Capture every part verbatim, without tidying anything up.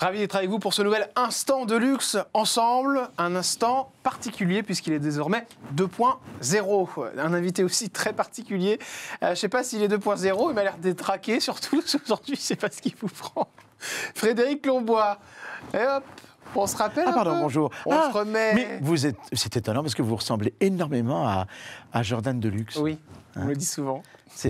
Ravi d'être avec vous pour ce nouvel instant de luxe ensemble, un instant particulier puisqu'il est désormais deux point zéro. Un invité aussi très particulier. Euh, je ne sais pas s'il est deux point zéro, il m'a l'air détraqué surtout aujourd'hui, je ne sais pas ce qu'il vous prend. Frédéric Longbois. Et hop, on se rappelle ah, un pardon, peu. bonjour. On ah, se remet. Mais vous êtes, c'est étonnant parce que vous ressemblez énormément à, à Jordan de Luxe. Oui, hein, on le dit souvent.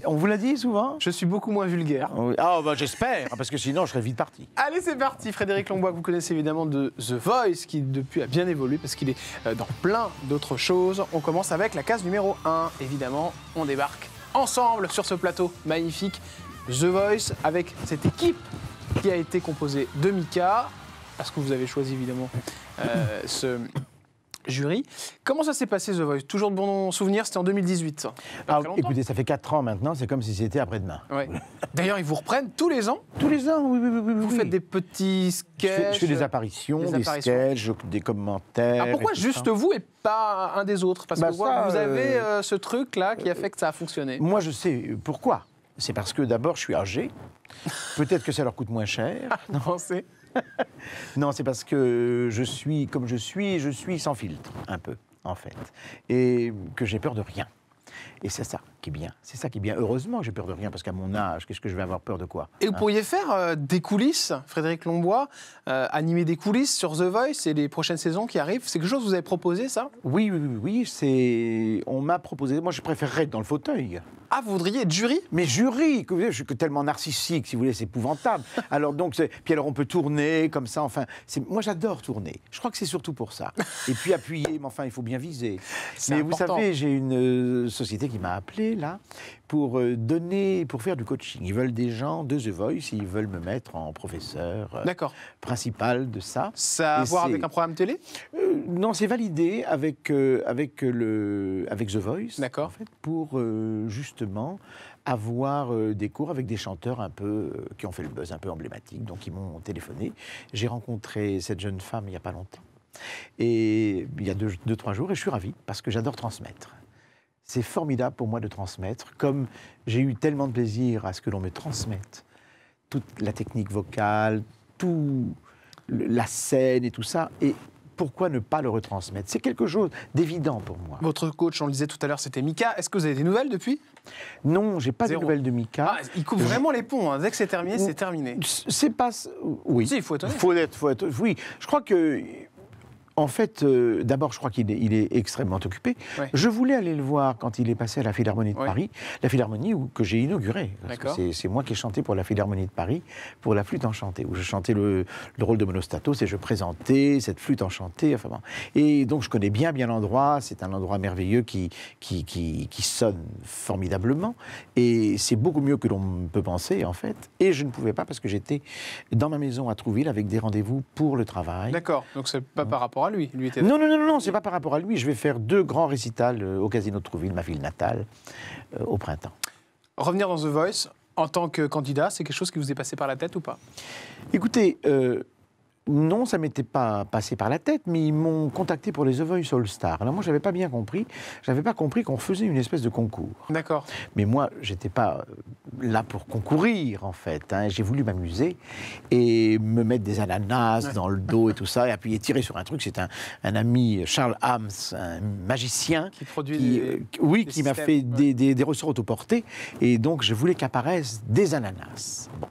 On vous l'a dit souvent? Je suis beaucoup moins vulgaire. Oui. Ah, bah j'espère, parce que sinon je serais vite parti. Allez, c'est parti. Frédéric Longbois, que vous connaissez évidemment de The Voice, qui depuis a bien évolué, parce qu'il est dans plein d'autres choses. On commence avec la case numéro un. Évidemment, on débarque ensemble sur ce plateau magnifique The Voice, avec cette équipe qui a été composée de Mika, parce que vous avez choisi évidemment euh, ce... jury. Comment ça s'est passé, The Voice? Toujours de bons souvenirs, c'était en deux mille dix-huit. Ça. Ah, écoutez, ça fait quatre ans maintenant, c'est comme si c'était après-demain. Ouais. D'ailleurs, ils vous reprennent tous les ans? Tous les ans, oui, oui, oui. Vous oui. faites des petits sketchs? Je fais, je fais des apparitions, des, des sketchs, des commentaires. Ah, pourquoi juste ça. vous et pas un des autres? Parce bah que ça, vous avez euh, ce truc-là qui a fait que ça a fonctionné. Moi, je sais pourquoi. C'est parce que d'abord, je suis âgé. Peut-être que ça leur coûte moins cher. Non, non c'est... non, c'est parce que je suis comme je suis, je suis sans filtre, un peu, en fait. Et que j'ai peur de rien. Et c'est ça qui est bien. C'est ça qui est bien. Heureusement, j'ai peur de rien, parce qu'à mon âge, qu'est-ce que je vais avoir peur de quoi? Et vous hein pourriez faire euh, des coulisses, Frédéric Longbois, euh, animer des coulisses sur The Voice et les prochaines saisons qui arrivent. C'est quelque chose que vous avez proposé, ça? Oui, oui, oui. oui c'est... On m'a proposé. Moi, je préférerais être dans le fauteuil. Ah, vous voudriez être jury? Mais jury, que vous savez, je suis tellement narcissique, si vous voulez, c'est épouvantable. Alors donc, puis alors on peut tourner comme ça, enfin, moi j'adore tourner. Je crois que c'est surtout pour ça. Et puis appuyer, mais enfin, il faut bien viser. Mais important. Vous savez, j'ai une société qui m'a appelé là pour donner, pour faire du coaching. Ils veulent des gens de The Voice, ils veulent me mettre en professeur euh, principal de ça. Ça a à voir avec un programme télé? euh, Non, c'est validé avec euh, avec le avec The Voice. D'accord. En fait, pour euh, juste justement avoir euh, des cours avec des chanteurs un peu euh, qui ont fait le buzz, un peu emblématique, donc ils m'ont téléphoné. J'ai rencontré cette jeune femme il n'y a pas longtemps, et il y a deux, deux trois jours, et je suis ravi parce que j'adore transmettre. C'est formidable pour moi de transmettre, comme j'ai eu tellement de plaisir à ce que l'on me transmette toute la technique vocale, tout le, la scène et tout ça. Et pourquoi ne pas le retransmettre? C'est quelque chose d'évident pour moi. Votre coach, on le disait tout à l'heure, c'était Mika. Est-ce que vous avez des nouvelles depuis? Non, j'ai pas Zéro. de nouvelles de Mika. Ah, il coupe vraiment les ponts. Hein. Dès que c'est terminé, c'est terminé. C'est pas... Oui. Si, il faut être... Faut être, faut être... Oui, je crois que... En fait, euh, d'abord, je crois qu'il est, il est extrêmement occupé. Ouais. Je voulais aller le voir quand il est passé à la Philharmonie de ouais. Paris, la Philharmonie où, que j'ai inaugurée. C'est moi qui ai chanté pour la Philharmonie de Paris, pour la flûte enchantée, où je chantais le, le rôle de Monostatos et je présentais cette flûte enchantée. Enfin bon. Et donc, je connais bien, bien l'endroit. C'est un endroit merveilleux qui, qui, qui, qui sonne formidablement. Et c'est beaucoup mieux que l'on peut penser, en fait. Et je ne pouvais pas parce que j'étais dans ma maison à Trouville avec des rendez-vous pour le travail. D'accord. Donc, c'est pas par rapport à lui, lui était... Non, non, non, non, c'est pas par rapport à lui. Je vais faire deux grands récitals au Casino de Trouville, ma ville natale, euh, au printemps. Revenir dans The Voice, en tant que candidat, c'est quelque chose qui vous est passé par la tête ou pas? Écoutez, euh, non, ça m'était pas passé par la tête, mais ils m'ont contacté pour les The Voice All Stars. Alors moi, j'avais pas bien compris. J'avais pas compris qu'on faisait une espèce de concours. D'accord. Mais moi, j'étais pas là pour concourir, en fait. Hein. J'ai voulu m'amuser et me mettre des ananas dans le dos et tout ça, et appuyer, tirer sur un truc. C'est un, un ami, Charles Hams, un magicien. Qui produit qui, des, euh, Oui, des qui m'a fait ouais. des, des, des ressorts autoportés. Et donc, je voulais qu'apparaissent des ananas. Bon.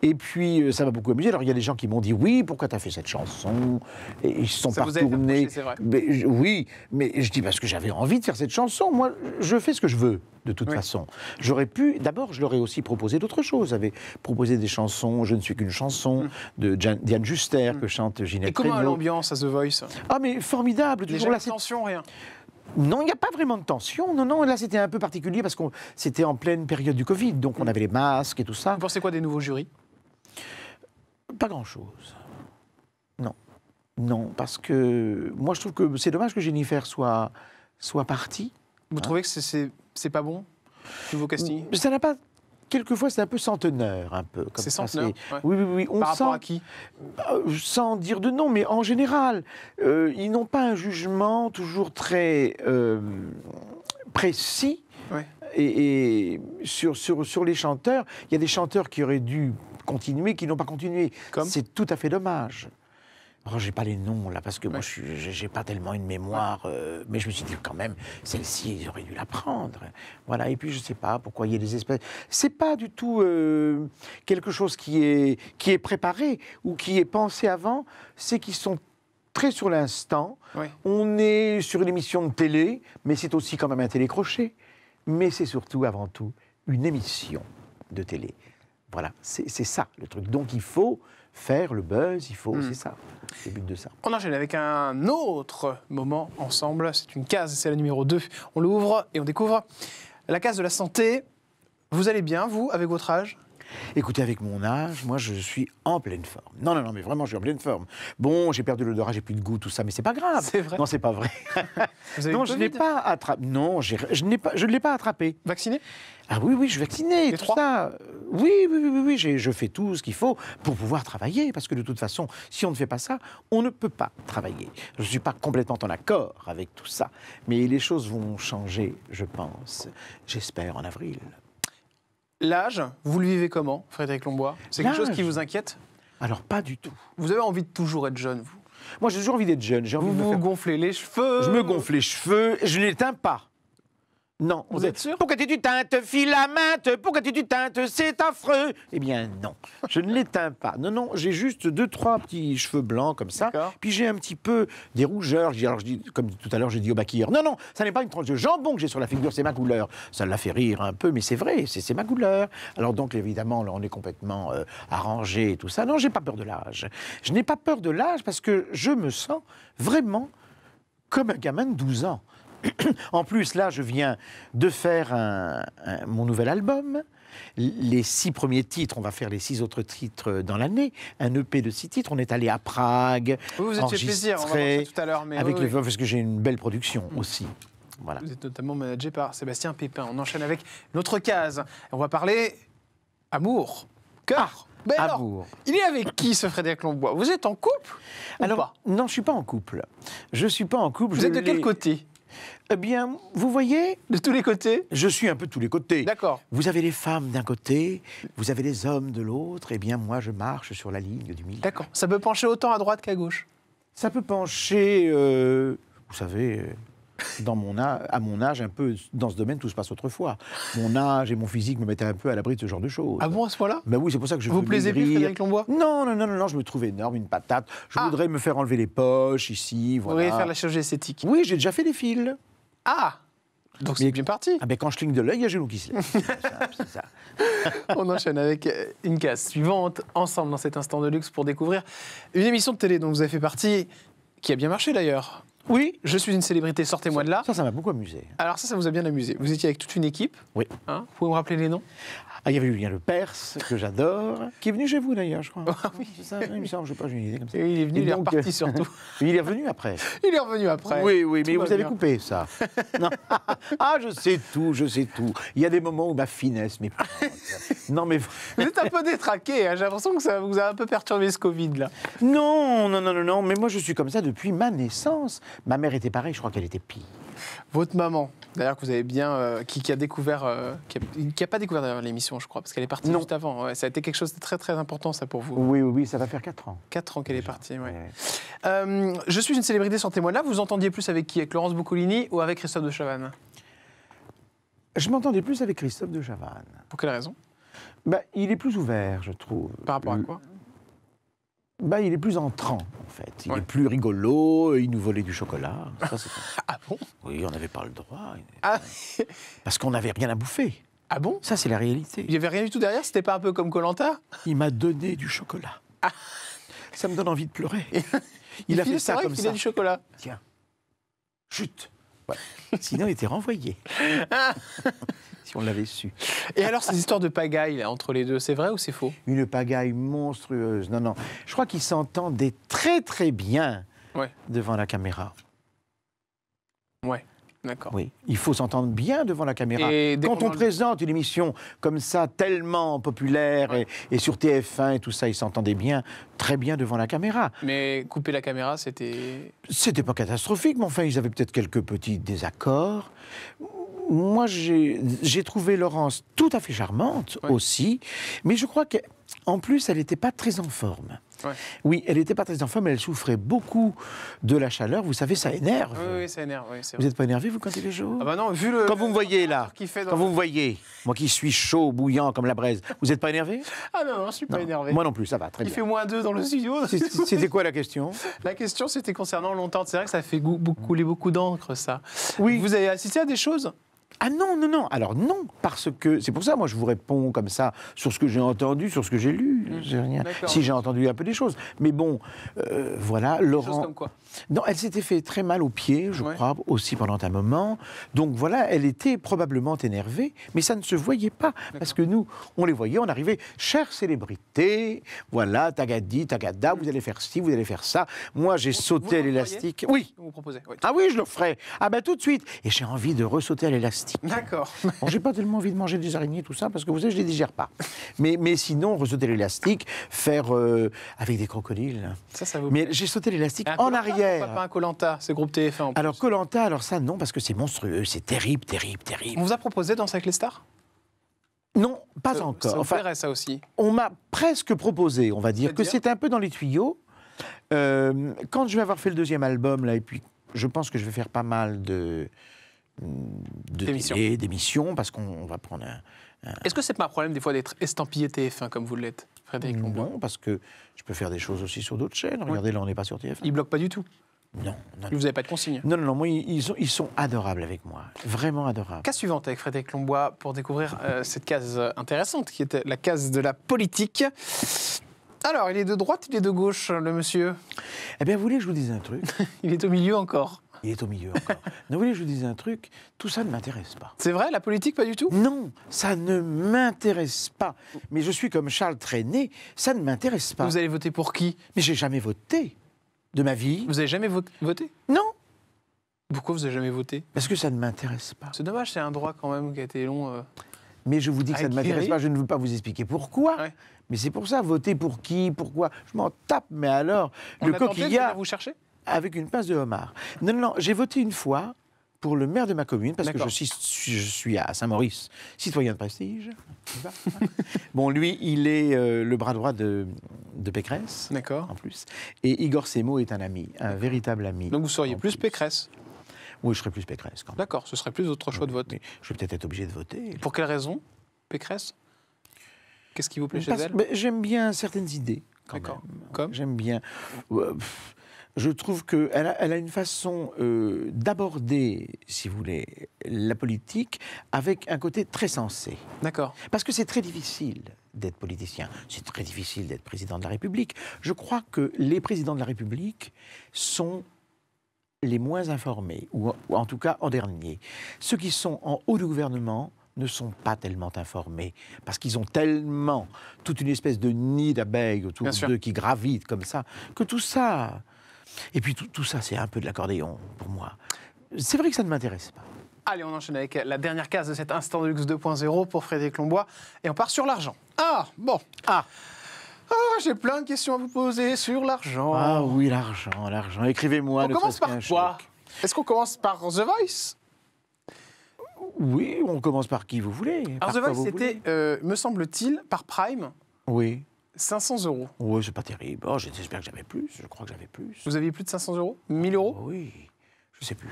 Et puis, ça m'a beaucoup amusé. Alors, il y a des gens qui m'ont dit, oui, pourquoi t'as fait cette chanson? Et ils se sont ça pas retournés. C'est vrai. Mais, oui, mais je dis, parce que j'avais envie de faire cette chanson. Moi, je fais ce que je veux. De toute oui. façon, j'aurais pu. D'abord, je leur ai aussi proposé d'autres choses. J'avais proposé des chansons. Je ne suis qu'une chanson mm. de Jan Diane Juster mm. que chante Ginette Reno. Et comment l'ambiance à The Voice? Ah, mais formidable. Toujours la tension, rien. Non, il n'y a pas vraiment de tension. Non, non. Là, c'était un peu particulier parce que c'était en pleine période du Covid, donc mm. on avait les masques et tout ça. Vous pensez quoi des nouveaux jurys? Pas grand-chose. Non, non, parce que moi, je trouve que c'est dommage que Jennifer soit soit partie. Vous hein. trouvez que c'est C'est pas bon, nouveau casting? Ça n'a pas... Quelquefois, c'est un peu centenaire, un peu. C'est centenaire ouais. Oui, oui, oui. On Par sent, rapport à qui euh, sans dire de nom, mais en général, euh, ils n'ont pas un jugement toujours très euh, précis ouais. et, et sur, sur, sur les chanteurs. Il y a des chanteurs qui auraient dû continué, qui n'ont pas continué. C'est tout à fait dommage. Oh, j'ai pas les noms là, parce que ouais. moi je n'ai pas tellement une mémoire, euh, mais je me suis dit quand même, celle-ci, ils auraient dû la prendre. Voilà, et puis je sais pas pourquoi il y a des espèces. C'est pas du tout euh, quelque chose qui est, qui est préparé ou qui est pensé avant, c'est qu'ils sont très sur l'instant. Ouais. On est sur une émission de télé, mais c'est aussi quand même un télécrochet. Mais c'est surtout, avant tout, une émission de télé. Voilà, c'est ça le truc. Donc il faut faire le buzz, il faut, mmh. c'est ça, le but de ça. On enchaîne avec un autre moment ensemble. C'est une case, c'est la numéro deux. On l'ouvre et on découvre la case de la santé. Vous allez bien, vous, avec votre âge ? Écoutez, avec mon âge, moi, je suis en pleine forme. Non, non, non, mais vraiment, je suis en pleine forme. Bon, j'ai perdu l'odorat, j'ai plus de goût, tout ça, mais c'est pas grave. C'est vrai. Non, c'est pas vrai. Non, je n'ai pas attrapé. Non, je ne l'ai pas attrapé. Vacciné ? Ah oui, oui, je suis vacciné, tout ça. Oui, oui, oui, oui, oui j'ai, je fais tout ce qu'il faut pour pouvoir travailler, parce que de toute façon, si on ne fait pas ça, on ne peut pas travailler. Je ne suis pas complètement en accord avec tout ça, mais les choses vont changer, je pense. J'espère en avril. L'âge, vous le vivez comment, Frédéric Longbois? C'est quelque chose qui vous inquiète? Alors, pas du tout. Vous avez envie de toujours être jeune, vous? Moi, j'ai toujours envie d'être jeune. Envie vous de me vous faire... gonflez les cheveux? Je me gonfle les cheveux, je ne les teins pas. Non. Vous, vous êtes, êtes sûr? Pourquoi tu teintes, file à mainte? Pourquoi tu teintes? C'est affreux. Eh bien, non. Je ne les teins pas. Non, non, j'ai juste deux, trois petits cheveux blancs comme ça. Puis j'ai un petit peu des rougeurs. Alors, je dis, comme tout à l'heure, j'ai dit au maquilleur. Non, non, ça n'est pas une tranche de jambon que j'ai sur la figure, c'est ma couleur. Ça l'a fait rire un peu, mais c'est vrai, c'est ma couleur. Alors, donc, évidemment, là, on est complètement euh, arrangé et tout ça. Non, j'ai pas peur de l'âge. Je n'ai pas peur de l'âge parce que je me sens vraiment comme un gamin de douze ans. En plus, là, je viens de faire un, un, mon nouvel album. Les six premiers titres, on va faire les six autres titres dans l'année. Un E P de six titres. On est allé à Prague. Vous vous êtes fait plaisir, on va voir ça tout à l'heure. Avec oui, les oui. Parce que j'ai une belle production mmh. aussi. Voilà. Vous êtes notamment managé par Sébastien Pépin. On enchaîne avec notre case. On va parler amour, cœur. Ah. Ben alors, il est avec qui, ce Frédéric Longbois? Vous êtes en couple? Alors, ou pas? Non, je ne suis pas en couple. Je ne suis pas en couple. Vous je êtes de quel côté? Eh bien, vous voyez... De tous les côtés? Je suis un peu de tous les côtés. D'accord. Vous avez les femmes d'un côté, vous avez les hommes de l'autre, eh bien, moi, je marche sur la ligne du milieu. D'accord. Ça peut pencher autant à droite qu'à gauche? Ça peut pencher, euh, vous savez... Euh... Dans mon âge, à mon âge, un peu dans ce domaine, tout se passe autrefois. Mon âge et mon physique me mettaient un peu à l'abri de ce genre de choses. Ah bon, à ce point-là? Ben oui, c'est pour ça que je vous plaisez plus, Frédéric Longbois? Non, non, non, non, non, je me trouve énorme, une patate. Je ah. voudrais me faire enlever les poches ici, voilà. Vous voudriez faire la chirurgie esthétique? Oui, j'ai déjà fait des fils. Ah. Donc c'est bien parti. Ah ben quand je cligne de l'œil, il y a Gélo qui se lève. C'est ça. On enchaîne avec une case suivante, ensemble dans cet instant de luxe pour découvrir une émission de télé dont vous avez fait partie, qui a bien marché d'ailleurs. Oui, je suis une célébrité, sortez-moi de là. Ça, ça m'a beaucoup amusé. Alors ça, ça vous a bien amusé. Vous étiez avec toute une équipe. Oui. Hein, vous pouvez me rappeler les noms? Ah, il y avait Julien le Perse, que j'adore, qui est venu chez vous d'ailleurs, je crois. Ah, oui, c'est ça, il me semble, je sais pas, j'ai une idée comme ça. Et il est venu, et il est donc... reparti surtout. Il est revenu après. Il est revenu après. Oui, oui, tout mais vous bien. Avez coupé ça. Non. Ah, je sais tout, je sais tout. Il y a des moments où ma finesse, mais... Non, mais... Vous êtes un peu détraqué, hein. J'ai l'impression que ça vous a un peu perturbé ce Covid, là. Non, non, non, non, non, mais moi je suis comme ça depuis ma naissance. Ma mère était pareille, je crois qu'elle était pire. Votre maman, d'ailleurs, que vous avez bien, euh, qui, qui a découvert, euh, qui n'a pas découvert d'ailleurs l'émission, je crois, parce qu'elle est partie non. juste avant. Ouais, ça a été quelque chose de très très important, ça, pour vous. Oui, oui, oui, ça va faire quatre ans. quatre ans qu'elle est partie, oui. Ouais. Ouais. Euh, je suis une célébrité, sortez-moi de là. Vous entendiez plus avec qui? Avec Laurence Boccolini ou avec Christophe Dechavanne? Je m'entendais plus avec Christophe Dechavanne. Pour quelle raison? Bah, il est plus ouvert, je trouve. Par rapport à quoi? Ben, il est plus entrant, en fait. Il ouais. est plus rigolo, il nous volait du chocolat. Ça, ah bon? Oui, on n'avait pas le droit. Ah. Parce qu'on n'avait rien à bouffer. Ah bon? Ça, c'est la réalité. Il n'y avait rien du tout derrière? C'était pas un peu comme Koh-Lanta? Il m'a donné du chocolat. Ah. Ça me donne envie de pleurer. Il, il a fait ça comme ça. Il a du chocolat. Tiens. Chut. Ouais. Sinon, il était renvoyé. Ah. Si on l'avait su. Et alors, ces histoires de pagaille, là, entre les deux, c'est vrai ou c'est faux? Une pagaille monstrueuse. Non, non. Je crois qu'ils s'entendaient très, très bien ouais. devant la caméra. Ouais, d'accord. Oui, il faut s'entendre bien devant la caméra. Et quand qu on, on présente une émission comme ça, tellement populaire, ouais. et, et sur T F un et tout ça, ils s'entendaient bien, très bien devant la caméra. Mais couper la caméra, c'était... C'était pas catastrophique, mais enfin, ils avaient peut-être quelques petits désaccords. moi, j'ai trouvé Laurence tout à fait charmante ouais. aussi, mais je crois qu'en plus, elle n'était pas très en forme. Ouais. Oui, elle n'était pas très en forme, elle souffrait beaucoup de la chaleur. Vous savez, ça énerve. Oui, oui ça énerve. Oui, vous n'êtes pas énervé, vous, quand il est chaud? Ah bah non, vu le... Quand vous me voyez là, fait quand le... vous me voyez, moi qui suis chaud, bouillant comme la braise, vous n'êtes pas énervé? Ah non, non je ne suis pas non. énervé. Moi non plus, ça va, très il bien. Il fait moins deux dans le studio. C'était quoi la question? La question, c'était concernant longtemps. C'est vrai que ça fait couler beaucoup d'encre, ça. Oui. Vous avez assisté à des choses? Ah non, non, non. Alors non, parce que... C'est pour ça, moi, je vous réponds comme ça, sur ce que j'ai entendu, sur ce que j'ai lu. Mmh, rien. Si j'ai entendu un peu des choses. Mais bon, euh, voilà, Laurent... Des choses comme quoi? Non, elle s'était fait très mal aux pieds, je ouais. crois, aussi pendant un moment. Donc voilà, elle était probablement énervée, mais ça ne se voyait pas. Parce que nous, on les voyait, on arrivait, chère célébrité, voilà, tagadi, tagada, mmh. vous allez faire ci, vous allez faire ça. Moi, j'ai sauté l'élastique. Oui. Vous proposez, oui. Ah oui, je le ferai. Ah ben tout de suite. Et j'ai envie de ressauter à l'élastique. D'accord. Bon, j'ai pas tellement envie de manger des araignées, tout ça, parce que vous savez, je les digère pas. Mais, mais sinon, ressauter l'élastique, faire euh, avec des crocodiles. Ça, ça vous plaît. Mais j'ai sauté l'élastique en arrière. Pas un Koh-Lanta, ce groupe T F un. Alors, Koh-Lanta, alors ça, non, parce que c'est monstrueux, c'est terrible, terrible, terrible. On vous a proposé Danse avec les stars? Non, pas ça, encore. Ça vous plairait, enfin, ça aussi? On m'a presque proposé, on va dire, que c'était un peu dans les tuyaux. Euh, quand je vais avoir fait le deuxième album, là, et puis je pense que je vais faire pas mal de. d'émissions, parce qu'on va prendre un... un... Est-ce que c'est pas un problème des fois d'être estampillé T F un comme vous l'êtes, Frédéric Longbois? Non, parce que je peux faire des choses aussi sur d'autres chaînes. Oui. Regardez, là, on n'est pas sur T F un. Ils bloquent pas du tout? Non, non. Vous n'avez pas de consigne? Non, non, non, moi, ils sont, ils sont adorables avec moi. Vraiment adorables. Case suivante avec Frédéric Longbois pour découvrir euh, cette case intéressante qui était la case de la politique. Alors, il est de droite, il est de gauche, le monsieur? Eh bien, vous voulez que je vous dise un truc? Il est au milieu encore. Il est au milieu encore. Non, vous voulez, je vous dise un truc, tout ça ne m'intéresse pas. C'est vrai, la politique, pas du tout? Non, ça ne m'intéresse pas. Mais je suis comme Charles Trenet, ça ne m'intéresse pas. Vous allez voter pour qui? Mais j'ai jamais voté de ma vie. Vous n'avez jamais voté? Non. Pourquoi vous n'avez jamais voté? Parce que ça ne m'intéresse pas. C'est dommage, c'est un droit quand même qui a été long. Euh... Mais je vous dis que ça ne m'intéresse pas, je ne veux pas vous expliquer pourquoi. Ouais. Mais c'est pour ça, voter pour qui, pourquoi? Je m'en tape, mais alors, on le coquillard... Vous cherchez? Avec une pince de homard. Non, non, non, j'ai voté une fois pour le maire de ma commune, parce que je suis, je suis à Saint-Maurice, citoyen de prestige. Bon, lui, il est euh, le bras droit de, de Pécresse, en plus. Et Igor Semo est un ami, un véritable ami. Donc vous seriez plus, plus Pécresse? Oui, je serais plus Pécresse, quand même. D'accord, ce serait plus votre choix oui, de vote. Je vais peut-être être obligé de voter. Pour quelle raison, Pécresse? Qu'est-ce qui vous plaît parce, chez elle? J'aime bien certaines idées, quand même. J'aime bien... Euh, pff, je trouve qu'elle a, elle a une façon euh, d'aborder, si vous voulez, la politique avec un côté très sensé. D'accord. Parce que c'est très difficile d'être politicien, c'est très difficile d'être président de la République. Je crois que les présidents de la République sont les moins informés, ou en tout cas en dernier. Ceux qui sont en haut du gouvernement ne sont pas tellement informés, parce qu'ils ont tellement toute une espèce de nid d'abeilles autour d'eux qui gravitent comme ça, que tout ça... Et puis tout, tout ça, c'est un peu de l'accordéon pour moi. C'est vrai que ça ne m'intéresse pas. Allez, on enchaîne avec la dernière case de cet Instant de Luxe deux point zéro pour Frédéric Longbois. Et on part sur l'argent. Ah, bon. Ah, ah j'ai plein de questions à vous poser sur l'argent. Ah oui, l'argent, l'argent. Écrivez-moi. On commence par quoi? Est-ce qu'on commence par The Voice? Oui, on commence par qui vous voulez. Alors The Voice, c'était, euh, me semble-t-il, par Prime. Oui. cinq cents euros. Oui, c'est pas terrible. Oh, j'espère que j'avais plus. Je crois que j'avais plus. Vous aviez plus de cinq cents euros? mille euros? Oui, je sais plus.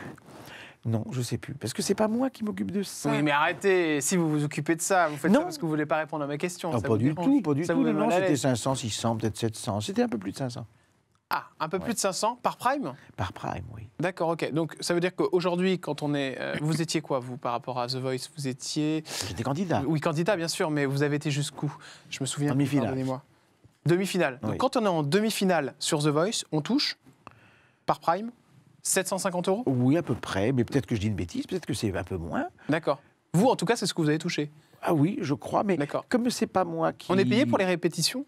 Non, je sais plus. Parce que c'est pas moi qui m'occupe de ça. Oui, mais arrêtez. Si vous vous occupez de ça, vous faites non. ça parce que vous voulez pas répondre à ma question. Non, ça pas, du tout, pas du ça tout. Vous non, c'était cinq cents, six cents, peut-être sept cents. C'était un peu plus de cinq cents. Ah, un peu ouais. plus de cinq cents par Prime? Par Prime, oui. D'accord, ok. Donc ça veut dire qu'aujourd'hui, quand on est... Euh, vous étiez quoi, vous, par rapport à The Voice? Vous étiez... J'étais candidat. Oui, candidat, bien sûr, mais vous avez été jusqu'où? Je me souviens... Demi-finale. Pardonnez-moi. Demi-finale. Oui. Donc quand on est en demi-finale sur The Voice, on touche, par Prime, sept cent cinquante euros? Oui, à peu près, mais peut-être que je dis une bêtise, peut-être que c'est un peu moins. D'accord. Vous, en tout cas, c'est ce que vous avez touché? Ah oui, je crois, mais comme c'est pas moi qui... On est payé pour les répétitions?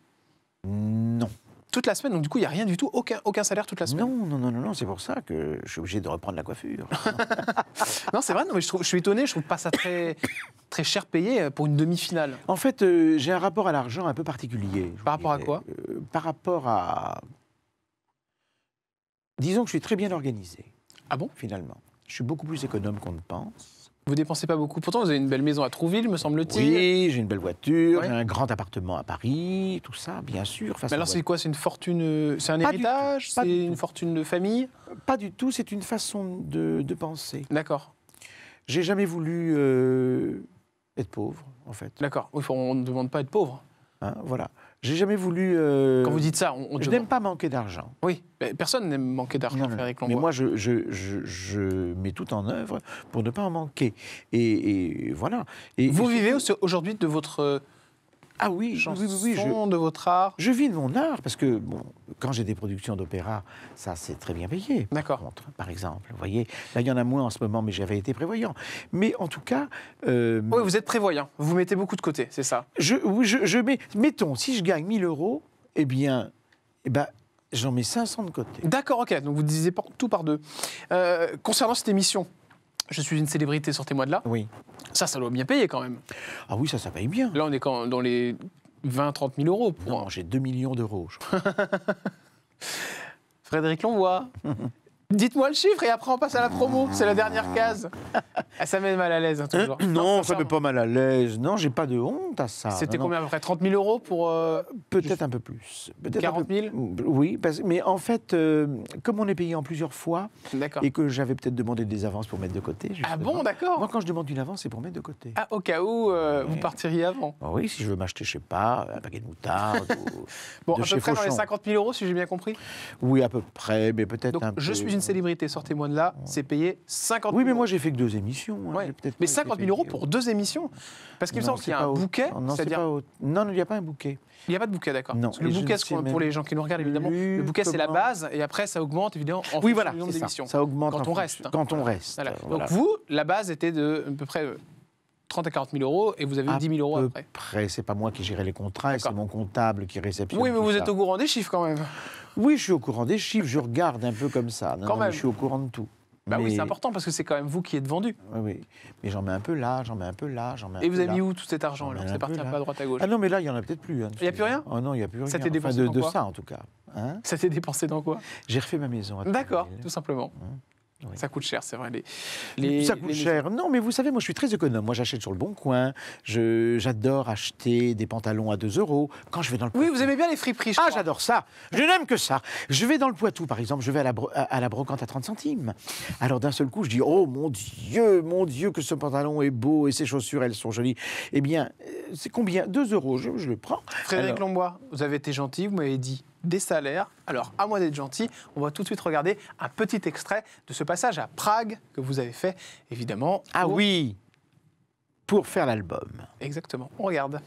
Non. Toute la semaine, donc du coup, il n'y a rien du tout, aucun, aucun salaire toute la semaine. Non, non, non, non, non, c'est pour ça que je suis obligé de reprendre la coiffure. Non, c'est vrai, non, mais je, trouve, je suis étonné, je trouve pas ça très, très cher payé pour une demi-finale. En fait, euh, j'ai un rapport à l'argent un peu particulier. Par rapport dirais. à quoi euh, Par rapport à... Disons que je suis très bien organisé. Ah bon? Finalement. Je suis beaucoup plus économe qu'on ne pense. Vous dépensez pas beaucoup. Pourtant, vous avez une belle maison à Trouville, me semble-t-il. Oui, j'ai une belle voiture, oui. J'ai un grand appartement à Paris, tout ça, bien sûr. Mais alors, c'est quoi? C'est une fortune? C'est un héritage? C'est une fortune de famille? Pas du tout, c'est une façon de, de penser. D'accord. J'ai jamais voulu euh, être pauvre, en fait. D'accord. On ne demande pas à être pauvre. Hein, voilà. J'ai jamais voulu... Euh... Quand vous dites ça, on... on je n'aime pas manquer d'argent. Oui, mais personne n'aime manquer d'argent, Frédéric Longbois. Mais moi, je, je, je, je mets tout en œuvre pour ne pas en manquer. Et, et voilà. Et, vous et vivez aujourd'hui de votre... Ah oui, chanson, oui, oui, oui, je, de votre art. Je vis de mon art, parce que bon, quand j'ai des productions d'opéra, ça c'est très bien payé. D'accord. Par exemple, vous voyez, là il y en a moins en ce moment, mais j'avais été prévoyant. Mais en tout cas... Euh, oui, vous êtes prévoyant, vous mettez beaucoup de côté, c'est ça? je, oui, je, je mets, mettons, si je gagne mille euros, eh bien, eh ben, j'en mets cinq cents de côté. D'accord, ok, donc vous disiez tout par deux. Euh, concernant cette émission, Je suis une célébrité, sortez-moi de là. Oui. Ça, ça doit bien payer quand même. Ah oui, ça, ça paye bien. Là, on est quand dans les vingt à trente mille euros. Pour non, un... j'ai deux millions d'euros. Frédéric Longbois, dites-moi le chiffre et après on passe à la promo. C'est la dernière case. Ah, ça met mal à l'aise, hein, toujours. Non, non, ça ne met pas mal à l'aise. Non, j'ai pas de honte à ça. C'était combien à peu près? Trente mille euros pour... Euh... Peut-être juste... un peu plus. quarante mille? Oui, parce... mais en fait, euh, comme on est payé en plusieurs fois, et que j'avais peut-être demandé des avances pour mettre de côté... Justement. Ah bon, d'accord. Moi, quand je demande une avance, c'est pour mettre de côté. Ah, au cas où euh, ouais. vous partiriez avant? Oui, si je veux m'acheter, je sais pas, un paquet de moutarde... ou... Bon, de à peu près Fauchon. Dans les cinquante mille euros, si j'ai bien compris? Oui, à peu près, mais peut-être un peu... Je suis une célébrité, sortez-moi de là, ouais. C'est payé cinquante mille. Oui, mais moi, j'ai fait que deux émissions. Hein, ouais. Mais cinquante mille euros pour deux émissions? Parce qu'il me semble qu'il y a un bouquet. Non, non, il n'y a pas un bouquet. Il n'y a pas de bouquet, d'accord. Le bouquet, pour les gens qui nous regardent, évidemment, le bouquet, c'est la base, et après, ça augmente, évidemment, en oui, voilà, fonction des émissions. Ça augmente quand on reste. Quand on reste. Donc vous, la base était de à peu près trente à quarante mille euros, et vous avez dix mille euros après. À peu près, c'est pas moi qui gérais les contrats, c'est mon comptable qui réceptionne. Oui, mais vous êtes au courant des chiffres, quand même. Oui, je suis au courant des chiffres, je regarde un peu comme ça. Quand même. Je suis au courant de tout. Bah mais... oui, c'est important parce que c'est quand même vous qui êtes vendu. Oui, oui. Mais j'en mets un peu là, j'en mets un peu là, j'en mets un peu là. Et vous avez mis où tout cet argent alors? C'est parti un peu à droite à gauche. Ah non, mais là, il n'y en a peut-être plus. Hein, il n'y a plus rien? Oh non, il n'y a plus rien. Ça t'est dépensé dans quoi? De ça, en tout cas. Hein? Ça t'est dépensé dans quoi? J'ai refait ma maison. D'accord, tout simplement. Hum. Oui. Ça coûte cher, c'est vrai. Les, les, ça coûte les... cher. Non, mais vous savez, moi, je suis très économe. Moi, j'achète sur le Bon Coin. J'adore acheter des pantalons à deux euros. Quand je vais dans le Poitou... Oui, vous aimez bien les friperies, je Ah, j'adore ça. Je n'aime que ça. Je vais dans le Poitou, par exemple. Je vais à la, bro... à la brocante à trente centimes. Alors, d'un seul coup, je dis, oh, mon Dieu, mon Dieu, que ce pantalon est beau et ces chaussures, elles sont jolies. Eh bien, c'est combien? Deux euros, je, je le prends. Frédéric Alors... Longbois, vous avez été gentil, vous m'avez dit... des salaires. Alors, à moins d'être gentil, on va tout de suite regarder un petit extrait de ce passage à Prague que vous avez fait, évidemment. Pour... Ah oui, pour faire l'album. Exactement, on regarde.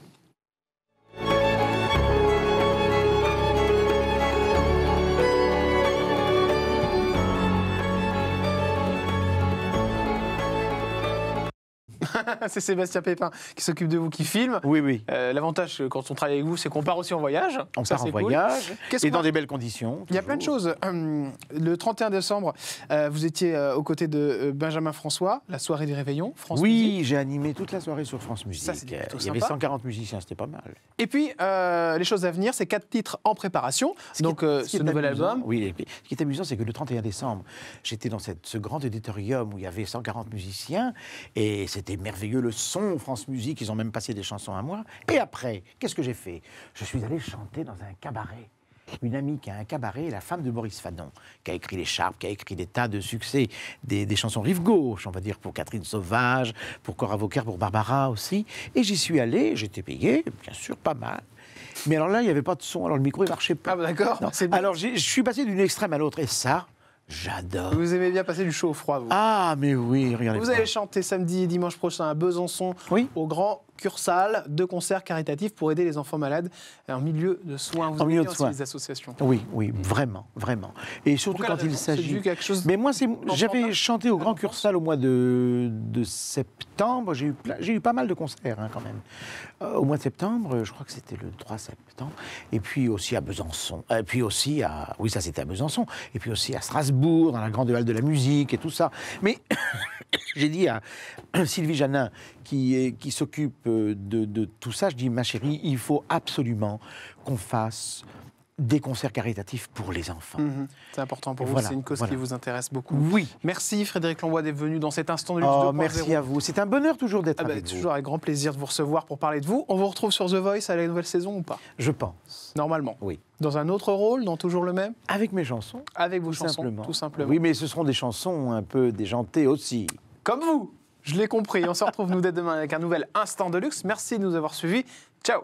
C'est Sébastien Pépin qui s'occupe de vous, qui filme. Oui, oui. Euh, L'avantage quand on travaille avec vous, c'est qu'on part aussi en voyage. On Ça, part en cool. voyage et dans des belles conditions. Toujours. Il y a plein de choses. Hum, le trente et un décembre, euh, vous étiez euh, aux côtés de euh, Benjamin François, la soirée des réveillons. France oui, j'ai animé toute la soirée sur France Musique. Ça, c'était plutôt sympa. Il y avait cent quarante musiciens, c'était pas mal. Et puis, euh, les choses à venir, c'est quatre titres en préparation. Ce Donc, est, euh, ce, ce nouvel amusant, album. Oui, et ce qui est amusant, c'est que le trente et un décembre, j'étais dans cette, ce grand auditorium où il y avait cent quarante musiciens et c'était merveilleux, le son, France Musique, ils ont même passé des chansons à moi. Et après, qu'est-ce que j'ai fait? Je suis allé chanter dans un cabaret. Une amie qui a un cabaret, la femme de Boris Fadon, qui a écrit l'écharpe, qui a écrit des tas de succès, des, des chansons rive gauche, on va dire, pour Catherine Sauvage, pour Cora Vauquer, pour Barbara aussi. Et j'y suis allé, j'étais payé, bien sûr, pas mal. Mais alors là, il n'y avait pas de son, alors le micro, il marchait pas. Ah bah d'accord, c'est bon. Alors je suis passé d'une extrême à l'autre, et ça... J'adore. Vous aimez bien passer du chaud au froid, vous. Ah, mais oui, regardez. Vous allez chanter samedi et dimanche prochain à Besançon, oui, au Grand Cursal, deux concerts caritatifs pour aider les enfants malades en milieu de soins. Vous en milieu de soins. Les associations. Oui, oui, vraiment, vraiment. Et surtout Pourquoi quand il s'agit. Chose... Mais moi, j'avais chanté au Grand Cursal au mois de, de septembre. J'ai eu, pla... eu pas mal de concerts, hein, quand même. Euh, au mois de septembre, je crois que c'était le trois septembre. Et puis aussi à Besançon. Et puis aussi à. Oui, ça c'était à Besançon. Et puis aussi à Strasbourg, dans la Grande Halle de la Musique et tout ça. Mais j'ai dit à Sylvie Janin, qui, qui s'occupe. De, de tout ça, je dis, ma chérie, il faut absolument qu'on fasse des concerts caritatifs pour les enfants. Mmh, c'est important pour vous, voilà, c'est une cause voilà. qui vous intéresse beaucoup. Oui. Merci Frédéric Longbois d'être venu dans cet instant de luxe oh, deux point zéro. Merci à vous, c'est un bonheur toujours d'être ah avec bah, vous. Toujours avec grand plaisir de vous recevoir pour parler de vous. On vous retrouve sur The Voice à la nouvelle saison ou pas? Je pense. Normalement. Oui. Dans un autre rôle, dans toujours le même? Avec mes chansons. Avec vos tout chansons, simplement. tout simplement. Oui, mais ce seront des chansons un peu déjantées aussi. Comme vous, je l'ai compris. On se retrouve nous dès demain avec un nouvel instant de luxe. Merci de nous avoir suivis. Ciao.